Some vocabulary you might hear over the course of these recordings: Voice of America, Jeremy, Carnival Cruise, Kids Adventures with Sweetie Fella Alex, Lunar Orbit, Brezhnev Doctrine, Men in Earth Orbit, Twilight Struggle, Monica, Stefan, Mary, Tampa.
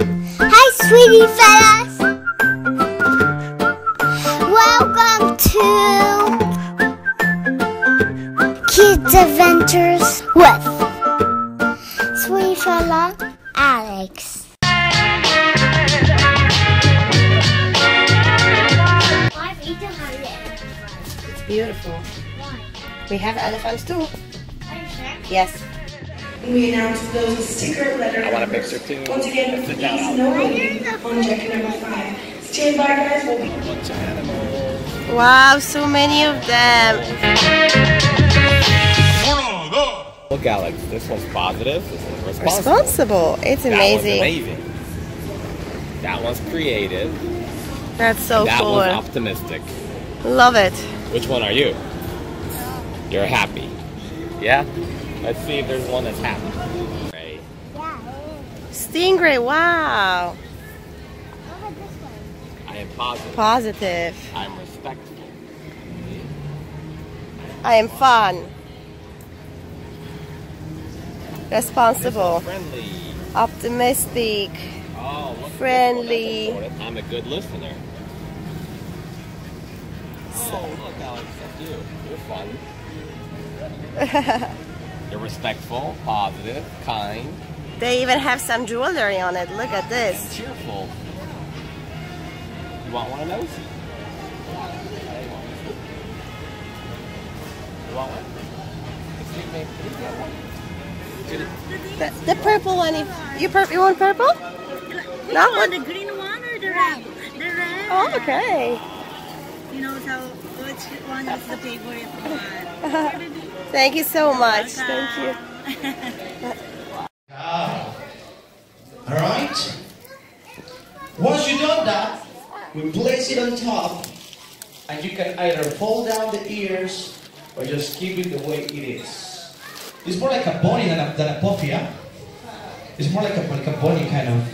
Hi, Sweetie Fellas! Welcome to Kids Adventures with Sweetie Fella Alex. It's beautiful. Why? We have elephants too. Are you sure? Yes. We announce those sticker letter. I want a picture too. Once again, please no on jacket number 5. Stand by, guys. We'll be bunch of animals. Wow, so many of them. Look, Alex. This one's positive. This one's responsible. It's amazing. That one's amazing. That one's creative. That's so cool. That one's optimistic. Love it. Which one are you? You're happy. Yeah. Let's see if there's one that's happy. Right. Yeah. Stingray, wow. How about this one? I am positive. I'm respectful. I am fun. Responsible. Friendly. Optimistic. Oh, look, friendly. I'm a good listener. Oh, look, Alex, that's you. You're fun. They're respectful, positive, kind. They even have some jewelry on it. Look at this. And cheerful. You want one of those? You want one? Excuse me. The purple one. You want purple? No, one. The green one or the red? The red. Oh, okay. You know which one is the favorite one. Thank you so much. Thank you. All right. Once you done that, we place it on top, and you can either fold down the ears or just keep it the way it is. It's more like a bunny than a puppy, huh? It's more like a bunny kind of.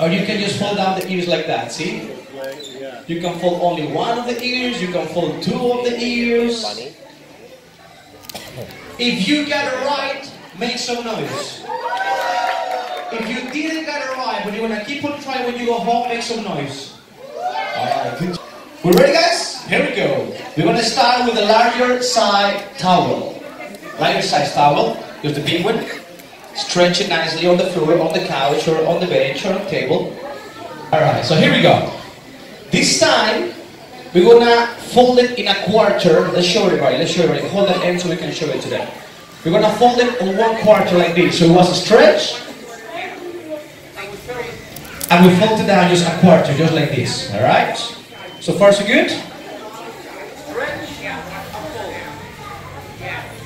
Or you can just fold down the ears like that. See? You can fold only one of the ears, you can fold two of the ears. If you got it right, make some noise. If you didn't get it right, but you want to keep on trying when you go home, make some noise. Alright, we're ready, guys? Here we go. We're going to start with a larger size towel. Larger size towel, use the big one. Stretch it nicely on the floor, on the couch, or on the bench, or on the table. Alright, so here we go. This time, we're going to fold it in a quarter. Let's show everybody, Hold that end so we can show it to them. We're going to fold it on one quarter like this. So it was a stretch. And we fold it down just a quarter, just like this. Alright? So far so good?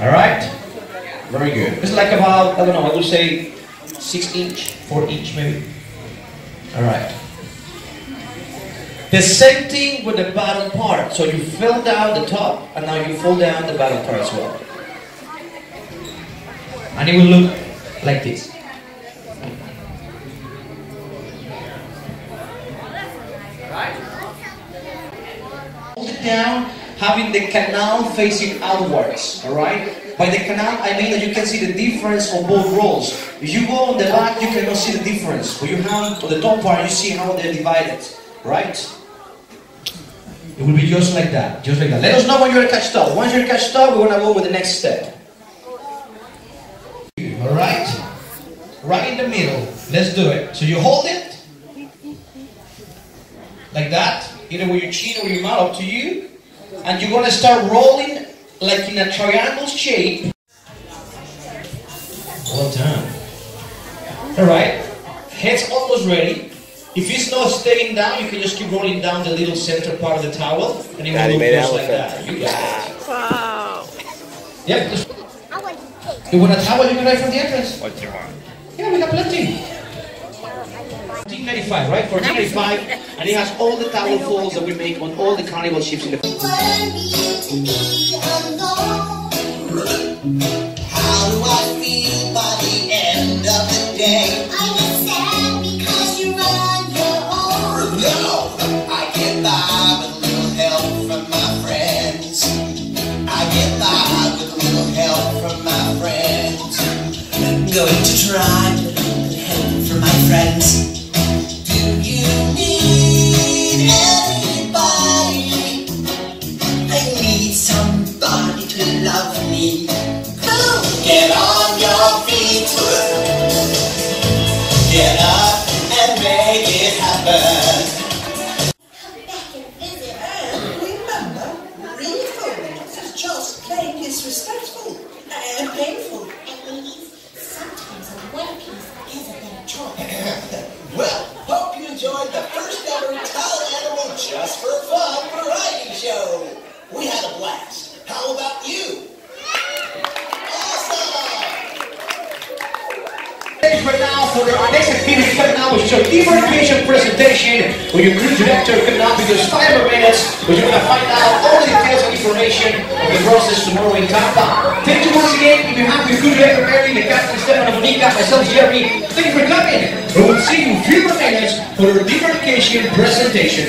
Alright? Very good. It's like about, I don't know, I would say 6 inch, 4 inch maybe. Alright. The same thing with the bottom part. So you fell down the top, and now you fold down the bottom part as well. And it will look like this. Hold it down, having the canal facing outwards, alright? By the canal, I mean that you can see the difference on both rolls. If you go on the back, you cannot see the difference. But you have on the top part, you see how they're divided, right? It will be just like that, Let us know when you're catched up. Once you're catched up, we're gonna go with the next step. All right, right in the middle. Let's do it. So you hold it like that, either with your chin or your mouth, up to you, and you're gonna start rolling like in a triangle shape. Well done. All right, head's almost ready. If it's not staying down, you can just keep rolling down the little center part of the towel, and it will look just like that. You got it. Wow. Yep. Just... You want a towel you can buy from the entrance? What do you want? Yeah, we got plenty. 14.95, right? 14.95, and it has all the towel folds that we make on all the carnival ships in the. How do I feel by the end of the day? Going to try and help friends. For the next activity right now is your differentiation presentation, where your group director could not be just 5 minutes, but you're going to find out all the details and information of the process tomorrow in Tampa. Thank you once again. If you have your group director Mary, the captain Stefan, Monica, myself Jeremy, thank you for coming. We will see you in 3 minutes for your differentiation presentation.